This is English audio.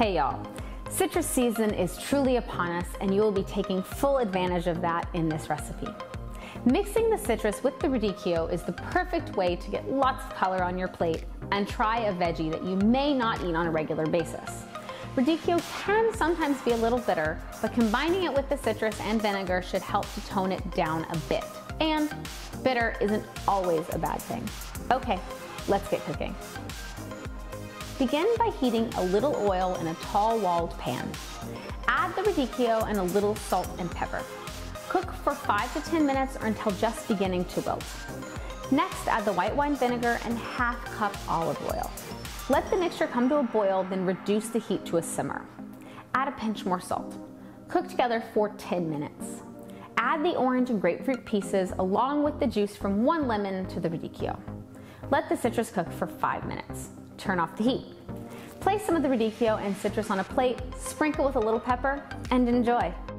Hey y'all, citrus season is truly upon us and you will be taking full advantage of that in this recipe. Mixing the citrus with the radicchio is the perfect way to get lots of color on your plate and try a veggie that you may not eat on a regular basis. Radicchio can sometimes be a little bitter, but combining it with the citrus and vinegar should help to tone it down a bit. And bitter isn't always a bad thing. Okay, let's get cooking. Begin by heating a little oil in a tall walled pan. Add the radicchio and a little salt and pepper. Cook for 5 to 10 minutes or until just beginning to wilt. Next, add the white wine vinegar and 1/2 cup olive oil. Let the mixture come to a boil, then reduce the heat to a simmer. Add a pinch more salt. Cook together for 10 minutes. Add the orange and grapefruit pieces along with the juice from 1 lemon to the radicchio. Let the citrus cook for 5 minutes. Turn off the heat. Place some of the radicchio and citrus on a plate, sprinkle with a little pepper, and enjoy.